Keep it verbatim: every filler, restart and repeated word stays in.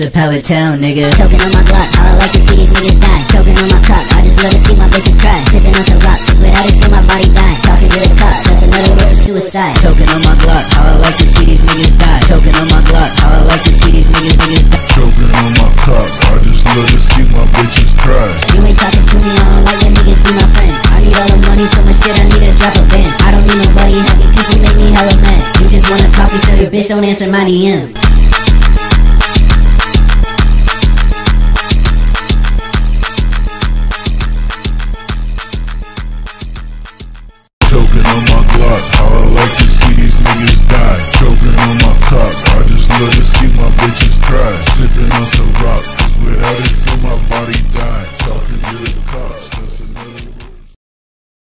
to Pallet Town, nigga. Choking on my block, all I like to see these niggas die. Choking on my cock, I just love to see my bitches cry. Sipping on some rock, cause without it feel my body die. Talking to the cops, that's another word for suicide. Choking on my block, all I like to see these niggas die. Choking on my block, all I like to see these niggas niggas die. Choking on my cock, I just love to see my bitches cry. You ain't talking to me, I don't like when niggas be my friend. I need all the money, so much shit, I need to drop a bin. I don't need nobody, happy people make me hella mad. You just wanna copy, so your bitch don't answer my D M. Choking on my block, how I like to see these niggas die. Choking on my cock, I just love to see my bitches cry. Sipping on some rock, cause without it feel my body die. Talking to the cops.